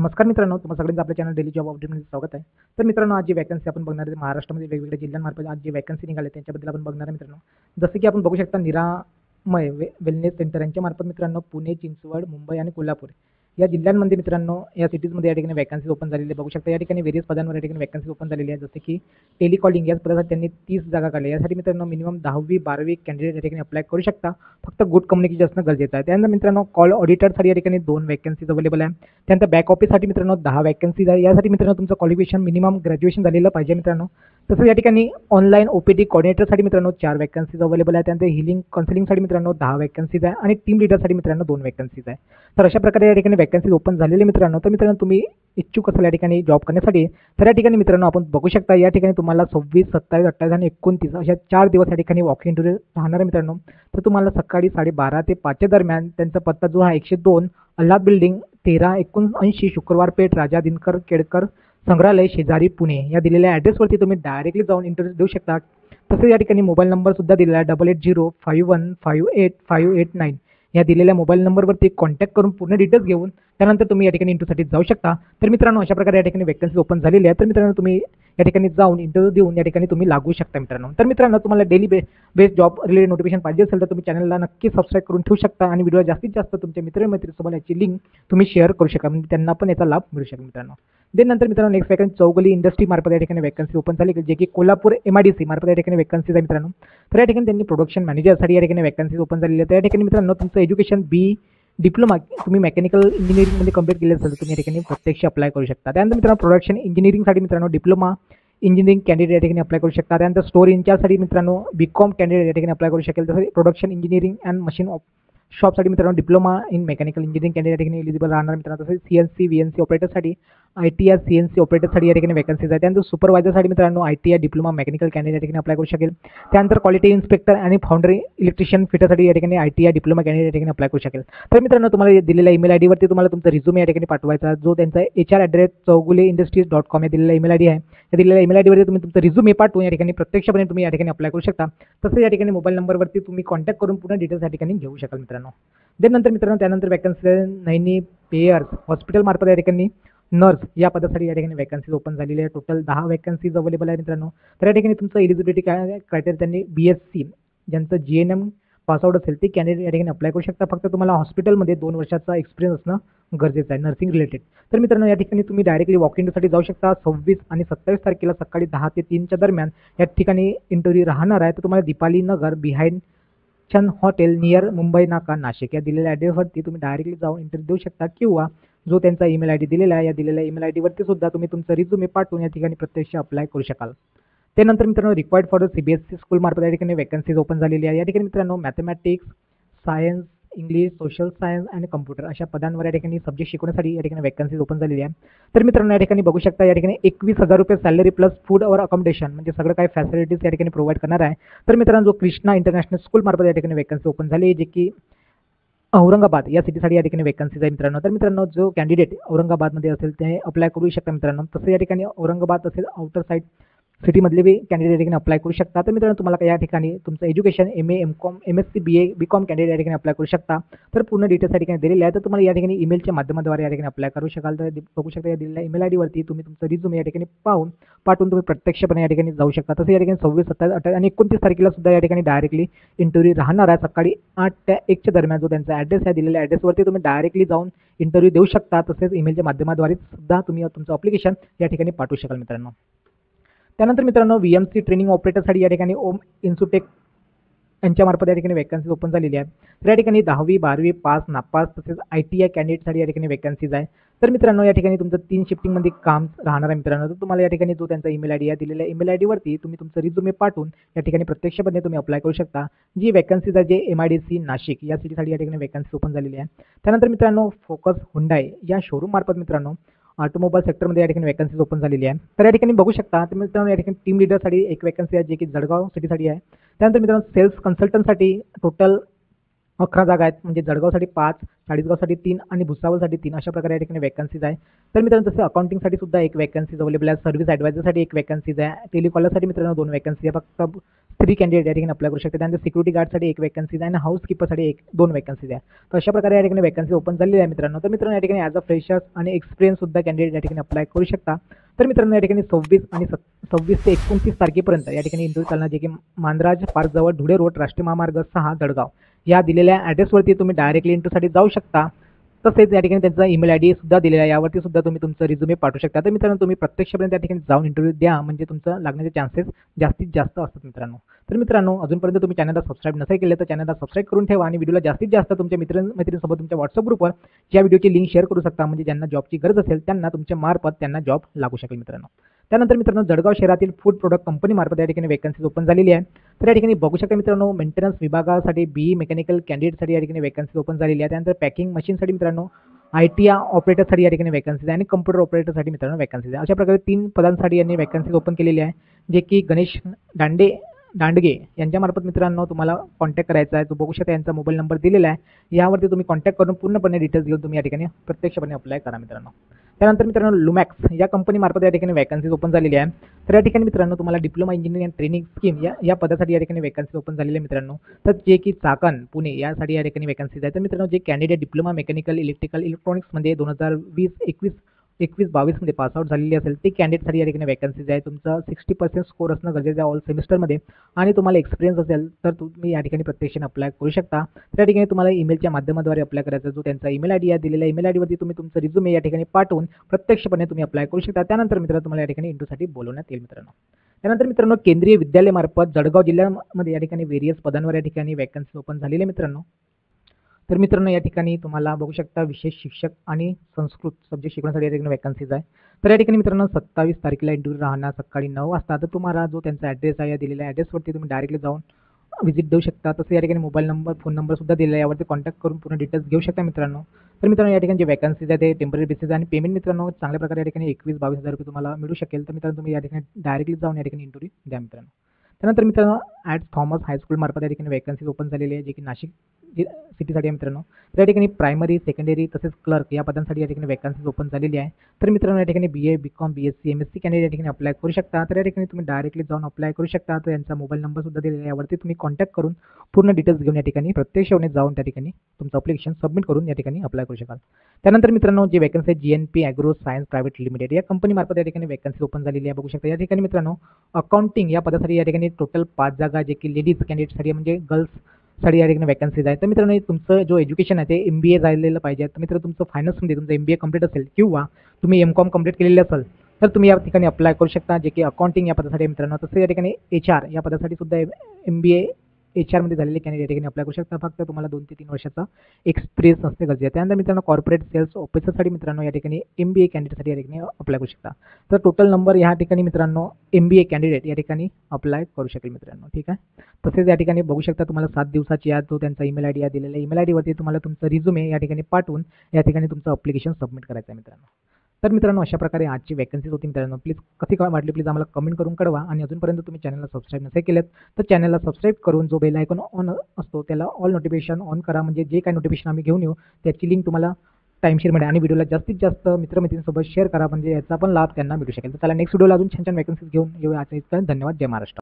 नमस्कार मित्रांनो, तुम्हा सगळ्यांचं आपल्या चॅनल डेली जॉब अपडेटमध्ये स्वागत आहे। तर मित्रांनो, आज जी वैकेंसी आपण बघणार आहे महाराष्ट्रामध्ये वेगवेगळ्या जिल्ह्यांमार्फत आज जी वैकेंसी निघाले त्यांच्याबद्दल आपण बघणार आहे मित्रांनो। जसे की आपण बघू शकता, निरामय वेलनेस सेंटर यांच्या मार्फत मित्रांनो पुणे, चिंचवड, मुंबई आणि कोल्हापूर या जिल्ह्यांमध्ये मित्रांनो या सिटीजमध्ये या ठिकाणी वैकेंसी ओपन झालेली बघू शकता। या ठिकाणी वेरियस पदांवर या ठिकाणी वैकेंसी ओपन झालेली आहे। जसे की टेलिकॉलिंग या पदासाठी त्यांनी 30 जागा काढल्या। यासाठी मित्रांनो मिनिमम 10वी 12वी कॅन्डिडेट या ठिकाणी अप्लाय करू शकता। फक्त गुड कम्युनिकेशन असणं गरजेचं आहे। त्यानंतर मित्रांनो कॉल ऑडिटरसाठी या ठिकाणी 2 वैकेंसीज अवेलेबल आहे। त्यानंतर बॅक ऑफिससाठी मित्रांनो 10 वैकेंसीज आहे। यासाठी मित्रांनो तुमचं क्वालिफिकेशन मिनिमम ग्रॅज्युएशन झालेलं पाहिजे मित्रांनो। तसेच या ठिकाणी ऑनलाइन ओपीडी कोऑर्डिनेटरसाठी मित्रांनो 4 वैकेंसीज अवेलेबल आहे। त्यानंतर हिलिंग काउन्सिलिंगसाठी मित्रांनो 10 वैकेंसीज आहे आणि टीम लीडरसाठी मित्रांनो 2 वैकेंसीज आहे। तर अशा प्रकारे या ठिकाणी वैकेंसी ओपन झालेले मित्रांनो। तर मित्रांनो तुम्ही इच्छुक असाल या ठिकाणी जॉब करण्यासाठी तर या ठिकाणी मित्रांनो आपण बघू शकता या ठिकाणी तुम्हाला 26, 27, 28 आणि 29 अशा 4 दिवस या ठिकाणी वॉक इन इंटरव्ह्यू राहणार मित्रांनो। तर तुम्हाला सकाळी 12:30 ते 5 दरम्यान त्यांचा पत्ता जो आहे 102 अल्हाद बिल्डिंग 1379 शुक्रवार पेठ राजा दिनकर केडकर संग्रहालय शेजारी पुणे या दिलेल्या ॲड्रेसवरती तुम्ही डायरेक्टली जाऊन इंटरव्ह्यू देऊ शकता। तसेच या ठिकाणी मोबाईल नंबर सुद्धा दिलेला आहे 8805158589 या दिलेल्या मोबाईल नंबरवरती कॉन्टॅक्ट करून पूर्ण डिटेल्स घेऊन त्यानंतर तुम्ही या ठिकाणी इंटरव्ह्यूसाठी जाऊ शकता। तर मित्रांनो अशा प्रकारे या ठिकाणी वैकेंसी ओपन झालेली आहे। तर मित्रांनो तुम्ही या ठिकाणी जाऊन इंटरव्ह्यू देऊन या ठिकाणी तुम्ही लागू शकता मित्रांनो। तर मित्रांनो तुम्हाला daily based job related notification पाहिजे असेल तर तुम्ही चॅनलला नक्की सबस्क्राइब करून ठेवू शकता आणि व्हिडिओ जास्तीत जास्त तुमच्या मित्रमैत्रीसोबत याची लिंक तुम्ही शेअर करू शकता म्हणजे त्यांना पण याचा लाभ मिळू शकेल मित्रांनो। नंतर मित्रांनो नेक्स्ट वैकेंसी चौगुले इंडस्ट्री मार्फत या ठिकाणी वैकेंसी ओपन झाली जे की कोल्हापूर MIDC मार्फत या ठिकाणी वैकेंसी आहे मित्रांनो। तर या ठिकाणी त्यांनी प्रोडक्शन मॅनेजरसाठी या ठिकाणी वैकेंसी ओपन झालेली आहे। तर या ठिकाणी मित्रांनो तुमचं एज्युकेशन B डिप्लोमा तुम्ही मेकॅनिकल इंजिनिअरिंगमध्ये कंप्लीट केले असेल तुम्ही या ठिकाणी प्रत्यक्ष अप्लाय करू शकता। त्यानंतर मित्रांनो प्रोडक्शन इंजिनिअरिंगसाठी मित्रांनो डिप्लोमा इंजिनिअरिंग कॅन्डिडेट या ठिकाणी अप्लाय करू शकता। त्यानंतर स्टोर इंचार्जसाठी मित्रांनो BCom कॅन्डिडेट या ठिकाणी अप्लाय करू शकेल। तसेच प्रोडक्शन इंजिनिअरिंग अँड मशीन शॉपसाठी मित्रांनो diploma in mechanical engineering candidate या ठिकाणी एलिजिबल राहणार मित्रांनो। तसेच CNC VNC ऑपरेटरसाठी ITI CNC ऑपरेटरसाठी या ठिकाणी वैकेंसीज आहेत। त्यानंतर सुपरवायझरसाठी मित्रांनो ITI डिप्लोमा मेकॅनिकल कॅन्डिडेट या ठिकाणी अप्लाय करू शकेल। त्यानंतर क्वालिटी इन्स्पेक्टर आणि फाउंडरी इलेक्ट्रिशियन फिटरसाठी या ठिकाणी ITI डिप्लोमा कॅन्डिडेट या ठिकाणी अप्लाय करू शकेल। तर मित्रांनो तुम्हाला दिलेल्या ईमेल आयडी वरती तुम्हाला तुमचा रिझ्यूमे या ठिकाणी पाठवायचा जो त्यांचा HR ॲड्रेस chauguleindustries.com या दिलेला ईमेल आयडी आहे। या दिलेल्या ईमेल आयडी वरती तुम्ही तुमचा रिझ्यूमे पाठवून या ठिकाणी प्रत्यक्षपणे तुम्ही या ठिकाणी अप्लाय करू शकता। तसेच या ठिकाणी मोबाईल नंबरवरती तुम्ही कॉन्टॅक्ट करून पूर्ण डिटेल्स या ठिकाणी घेऊ शकाल मित्रांनो। नंतर मित्रांनो त्यानंतर वैकेंसी Nine Pair हॉस्पिटल मार्फत या ठिकाणी नर्स या पदासाठी या ठिकाणी वैकेंसी ओपन झालेली आहे। टोटल 10 वैकेंसीज अवेलेबल आहे मित्रांनो। तर या ठिकाणी तुमचं एलिजिबिलिटी क्रायटेरिया त्यांनी BSc ज्यांचं GNM पासआउट असेल ते कॅन्डिडेट या ठिकाणी अप्लाय करू शकता। फक्त तुम्हाला हॉस्पिटलमध्ये 2 वर्षाचा एक्सपिरियन्स असणं गरजेचं आहे नर्सिंग रिलेटेड। तर मित्रांनो या ठिकाणी तुम्ही डायरेक्टली वॉक इनसाठी जाऊ शकता। 26 आणि 27 तारखेला सकाळी 10 ते 3च्या दरम्यान या ठिकाणी इंटरव्ह्यू राहणार आहे। तर तुम्हाला Deepali Nagar behind Chand hotel near Mumbai Naka Nashik या दिलेल्या ॲड्रेसवरती तुम्ही डायरेक्टली जाऊन इंटरव्ह्यू देऊ शकता किंवा जो त्यांचा ईमेल आयडी दिलेला आहे या दिलेल्या ईमेल आयडीवरती सुद्धा तुम्ही तुमचा रिझ्यूमे पाठवून या ठिकाणी प्रत्यक्ष अप्लाय करू शकाल। त्यानंतर मित्रांनो रिक्वायर्ड फॉर CBSE स्कूल मार्फत या ठिकाणी वैकेंसीज ओपन झालेली आहे। या ठिकाणी मित्रांनो mathematics, science, English, social science आणि कम्प्युटर अशा पदांवर या ठिकाणी सब्जेक्ट शिकवण्यासाठी या ठिकाणी वैकेंसीज ओपन झालेली आहे। तर मित्रांनो या ठिकाणी बघू शकता या ठिकाणी ₹21,000 सॅलरी प्लस फूड और अकोमोडेशन म्हणजे सगळं काही फॅसिलिटीज या ठिकाणी प्रोव्हाइड करणार आहे। तर मित्रांनो जो कृष्णा इंटरनॅशनल स्कूल मार्फत या ठिकाणी वैकेंसी ओपन झाली जे की औरंगाबाद या सिटीसाठी या ठिकाणी वैकेंसीज आहे मित्रांनो। तर मित्रांनो जो कॅन्डिडेट औरंगाबादमध्ये असेल ते अप्लाय करू शकता मित्रांनो। तसं या ठिकाणी औरंगाबाद असेल आउटर साईड सिटीमधले बी कॅन्डिडेट या ठिकाणी अप्लाय करू शकता। तर मित्रांनो तुम्हाला या ठिकाणी तुमचं education MA, MCOM, MSc, BA, BCom candidate या ठिकाणी अप्लाय करू शकता। तर पूर्ण डिटेल्स या ठिकाणी दिलेल्या आहेत। तर तुम्हाला या ठिकाणी ईमेलच्या माध्यमाद्वारे या ठिकाणी अप्लाय करू शकाल। तर बघू शकता या दिलेल्या ईमेल आयडीवरती तुम्ही तुमचं रिझ्यूमे या ठिकाणी पाठवून तुम्ही प्रत्यक्षपणे या ठिकाणी जाऊ शकता। तसं या ठिकाणी 26, 27, 28 आणि 29 तारखेला सुद्धा या ठिकाणी डायरेक्टली इंटरव्ह्यू राहणार आहे। सकाळी 8 ते 1च्या दरम्यान जो त्यांचा ॲड्रेस आहे दिलेल्या ॲड्रेसवरती तुम्ही डायरेक्टली जाऊन इंटरव्ह्यू देऊ शकता। तसेच ईमेलच्या माध्यमाद्वारे सुद्धा तुम्ही तुमचं अप्लिकेशन या ठिकाणी पाठवू शकाल मित्रांनो। त्यानंतर मित्रांनो VMC ट्रेनिंग ऑपरेटरसाठी या ठिकाणी ओम इन्सुटेक यांच्यामार्फत या ठिकाणी वैकेंसीज ओपन झालेली आहे। तर या ठिकाणी 10वी 12वी पास नापास तसेच ITI कॅन्डिडेटसाठी या ठिकाणी वैकेंसीज आहे। तर मित्रांनो या ठिकाणी तुमचं 3 शिफ्टिंगमध्ये काम राहणार आहे मित्रांनो। तर तुम्हाला या ठिकाणी जो त्यांचा ईमेल आयडी आहे दिलेल्या ईमेल आयडीवरती तुम्ही तुमचं रिझ्यूमे पाठवून या ठिकाणी प्रत्यक्षपणे तुम्ही अप्लाय करू शकता। जी वैकेंसीज आहे जे MIDC नाशिक या सिटीसाठी या ठिकाणी वैकेंसी ओपन झालेली आहे। त्यानंतर मित्रांनो फोकस हुंडाई या शोरूम मार्फत मित्रांनो ऑटोमोबाईल सेक्टरमध्ये या ठिकाणी वैकेंसीज ओपन झालेली आहे। तर या ठिकाणी बघू शकता मित्रांनो या ठिकाणी टीम लीडरसाठी 1 वैकेंसी आहे जे की जळगाव सिटीसाठी आहे। त्यानंतर मित्रांनो सेल्स कन्सल्टंटसाठी टोटल 11 जागा आहेत म्हणजे जळगावसाठी 5, चाळीसगावसाठी 3 आणि भुसावळसाठी 3 अशा प्रकारे या ठिकाणी वैकेंसीज आहे। तर मित्रांनो तसं अकाउंटिंगसाठी सुद्धा एक वैकन्सीज अवेलेबल आहे, सर्व्हिस ॲडवायझरसाठी एक वैकन्सीज आहे, टेलिकॉलरसाठी मित्रांनो दोन वैकन्सीज आहे, फक्त स्त्री कॅन्डिडेट या ठिकाणी अप्लाय करू शकते, त्यानंतर सिक्युरिटी गार्डसाठी एक वैकन्सीज आहे आणि हाऊसकीपरसाठी एक दोन वैकन्सीज आहे. तर अशा प्रकारे या ठिकाणी वैकन्सी ओपन झालेली आहे मित्रांनो. तर मित्रांनो या ठिकाणी ॲज अ फ्रेशर्स आणि एक्सपिरियन्स सुद्धा कॅन्डिडेट या ठिकाणी अप्लाय करू शकता. तर मित्रांनो या ठिकाणी 26 आणि 26 ते 29 तारखेपर्यंत या ठिकाणी इंदूर चालना जे की मांदराज पार्क जवळ धुळे रोड राष्ट्रीय महामार्ग 6 जळगाव या दिलेल्या ॲड्रेसवरती तुम्ही डायरेक्टली इंटरव्ह्यूसाठी जाऊ शकता. तसेच या ठिकाणी त्यांचा ईमेल आयडी सुद्धा दिलेला आहे, यावरती सुद्धा तुम्ही तुमचं रिझ्युमे पाठवू शकता. तर मित्रांनो तुम्ही प्रत्यक्षपर्यंत या ठिकाणी जाऊन इंटरव्ह्यू द्या, म्हणजे तुमचं लागण्याचे चान्सेस जास्तीत जास्त असतात मित्रांनो. तर मित्रांनो अजूनपर्यंत तुम्ही चॅनलला सबस्क्राईब नसेल केलं तर चॅनलला सबस्क्राईब करून ठेवा आणि व्हिडिओला जास्तीत जास्त तुमच्या मित्रांसोबत तुमच्या व्हॉट्सअप ग्रुपवर या व्हिडिओची लिंक शेअर करू शकता, म्हणजे ज्यांना जॉबची गरज असेल त्यांना तुमच्या मार्फत त्यांना जॉब लागू शकेल मित्रांनो. त्यानंतर मित्रांनो जळगाव शहरातील फूड प्रोडक्ट कंपनी मार्फत या ठिकाणी वैकन्सीज ओपन झालेली आहे. तर या ठिकाणी बघू शकता मित्रांनो मेंटेनन्स विभागासाठी बीई मेकॅनिकल कॅन्डिडेटसाठी या ठिकाणी वैकन्सीज ओपन झालेली आहे. त्यानंतर पॅकिंग मशीनसाठी मित्रांनो आयटीआय ऑपरेटरसाठी या ठिकाणी वैकन्सीज आहे आणि कम्प्युटर ऑपरेटरसाठी मित्रांनो वैकन्सीज आहे. अशा प्रकारे 3 पदांसाठी यांनी वैकन्सीज ओपन केलेली आहे, जे की गणेश दांडगे यांच्यामार्फत मित्रांनो तुम्हाला कॉन्टॅक्ट करायचा आहे. तो बघू शकता यांचा मोबाईल नंबर दिलेला आहे, यावरती तुम्ही कॉन्टॅक्ट करून पूर्णपणे डिटेल्स घेऊन तुम्ही या ठिकाणी प्रत्यक्षपणे अप्लाय करा मित्रांनो. त्यानंतर मित्रांनो लुमॅक्स या कंपनीमार्फत या ठिकाणी वैकन्सीज ओपन झालेली आहे. तर या ठिकाणी मित्रांनो तुम्हाला diploma engineering and training scheme या पदासाठी या ठिकाणी वैकन्सीज ओपन झालेली आहे मित्रांनो. तर जे की चाकण पुणे यासाठी या ठिकाणी वैकन्सीज आहे. तर मित्रांनो जे कॅन्डिडेट डिप्लोमा मेकॅनिकल इलेक्ट्रिकल इलेक्ट्रॉनिक्समध्ये 2020-21-22मध्ये पास आउट झालेली असेल ते कॅन्डिडेटसाठी या ठिकाणी वैकन्सीज आहे. तुमचा 60% स्कोर असणं गरजेचं आहे ऑल सेमिस्टरमध्ये आणि तुम्हाला एक्सपिरियन्स असेल तर तुम्ही या ठिकाणी प्रत्यक्षाने अप्लाय करू शकता. त्या ठिकाणी तुम्हाला ईमेलच्या माध्यमाद्वारे अप्लाय करायचा, जो त्यांचा ईमेल आयडी आहे दिलेला ईमेल आयडीवरती तुम्ही तुमचं रिझ्युमे या ठिकाणी पाठवून प्रत्यक्षपणे तुम्ही अप्लाय करू शकता. त्यानंतर मित्रांनो तुम्हाला या ठिकाणी इंटरव्ह्यूसाठी बोलवण्यात येईल मित्रांनो. त्यानंतर मित्रांनो केंद्रीय विद्यालयामार्फत जळगाव जिल्ह्यामध्ये या ठिकाणी व्हेरियस पदांवर या ठिकाणी वैकन्सी ओपन झालेली मित्रांनो. तर मित्रांनो या ठिकाणी तुम्हाला बघू शकता विशेष शिक्षक आणि संस्कृत सब्जेक्ट शिकवण्यासाठी या ठिकाणी वैकन्सीज आहे. तर या ठिकाणी मित्रांनो 27 तारखेला इंटरव्ह्यू राहणार सकाळी 9 वाजता. तर तुम्हाला जो त्यांचा ॲड्रेस आहे या दिलेल्या ॲड्रेसवरती तुम्ही डायरेक्टली जाऊन व्हिजिट देऊ शकता. तसं या ठिकाणी मोबाईल नंबर फोन नंबरसुद्धा दिलेला आहे, यावरती कॉन्टॅक्ट करून पूर्ण डिटेल्स घेऊ शकता मित्रांनो. तर मित्रांनो या ठिकाणी जे वैकन्सीज आहे ते टेम्पररी बेसिस आणि पेमेंट मित्रांनो चांगल्या प्रकारे या ठिकाणी 21-22 हजार रुपये तुम्हाला मिळू शकेल. तर मित्रांनो तुम्ही या ठिकाणी डायरेक्टली जाऊन या ठिकाणी इंटरव्ह्यू द्या मित्रांनो. त्यानंतर मित्रांनो NAT थॉमस हायस्कूल मार्फत या ठिकाणी वैकन्सीज ओपन झालेली आहे, जे की नाशिक सिटीसाठी आहे मित्रांनो. तर या ठिकाणी प्रायमरी सेकंडरी तसेच क्लर्क या पदांसाठी या ठिकाणी वैकन्सीज ओपन झालेली आहे. तर मित्रांनो या ठिकाणी BA BCom BSc MSc candidate या ठिकाणी अप्लाय करू शकता. तर या ठिकाणी तुम्ही डायरेक्टली जाऊन अप्लाय करू शकता. तर यांचा मोबाईल नंबरसुद्धा दिलेला आहे, यावरती तुम्ही कॉन्टॅक्ट करून पूर्ण डिटेल्स घेऊन या ठिकाणी प्रत्यक्षपणे जाऊन त्या ठिकाणी तुमचं अप्लिकेशन सबमिट करून या ठिकाणी अप्लाय करू शकाल. त्यानंतर मित्रांनो जे वैकन्सी आहे GNP Agro Science Private Limited या कंपनीमार्फत या ठिकाणी वैकन्सीज ओपन झालेली आहे. बघू शकता या ठिकाणी मित्रांनो अकाउंटिंग या पदासाठी या ठिकाणी टोटल 5 जागा, जे की लेडीज कॅन्डिडेटसाठी म्हणजे गर्ल्ससाठी या ठिकाणी वैकन्सीज आहे. तर मित्रांनो तुमचं जो एज्युकेशन आहे ते MBA झालेलं पाहिजे. तर मित्रांनो तुमचं फायनान्समध्ये तुमचं MBA कंप्लीट असेल किंवा तुम्ही MCom कंप्लीट केलेलं असेल तर तुम्ही या ठिकाणी अप्लाय करू शकता, जे की अकाउंटिंग या पदासाठी मित्रांनो. तसं या ठिकाणी HR या पदासाठी सुद्धा MBA HR मध्ये झालेले कॅन्डिडेट या ठिकाणी अप्लाय करू शकता. फक्त तुम्हाला 2 ते 3 वर्षाचा एक्सपिरियन्स असणे गरजेचे आहे. त्यानंतर मित्रांनो कॉर्पोरेट सेल्स ऑफिसरसाठी मित्रांनो या ठिकाणी MBA कॅन्डिडेटसाठी या ठिकाणी अप्लाय करू शकता. तर टोटल नंबर या ठिकाणी मित्रांनो MBA कॅन्डिडेट या ठिकाणी अप्लाय करू शकेल मित्रांनो. ठीक आहे. तसेच या ठिकाणी बघू शकता तुम्हाला 7 दिवसाची या जो त्यांचा ईमेल आयडी आहे दिलेला ईमेल आयडीवरती तुम्हाला तुमचं रिझ्युमे या ठिकाणी पाठवून या ठिकाणी तुमचं अप्लिकेशन सबमिट करायचं आहे मित्रांनो. तर मित्रांनो अशा प्रकारे आजची वैकन्सीज होती मित्रांनो. प्लीज कशी काय वाटली प्लीज आम्हाला कमेंट करून कळवा. आणि अजूनपर्यंत तुम्ही चॅनलला सबस्क्राईब नसेल केलेत तर चॅनलला सबस्क्राईब करून जो बेल आयकॉन ऑन असतो त्याला ऑल नोटिफिकेशन ऑन करा, म्हणजे जे काय नोटिफिकेशन आम्ही घेऊन येऊ त्याची लिंक तुम्हाला टाईमशीर मिळेल. आणि व्हिडिओला जास्तीत जास्त मित्रमैत्रिणींसोबत शेअर करा, म्हणजे याचा पण लाभ त्यांना मिळू शकेल. तर त्याला नेक्स्ट व्हिडिओला अजून छान छान वैकन्सीज घेऊन येऊ. आज धन्यवाद. जय महाराष्ट्र.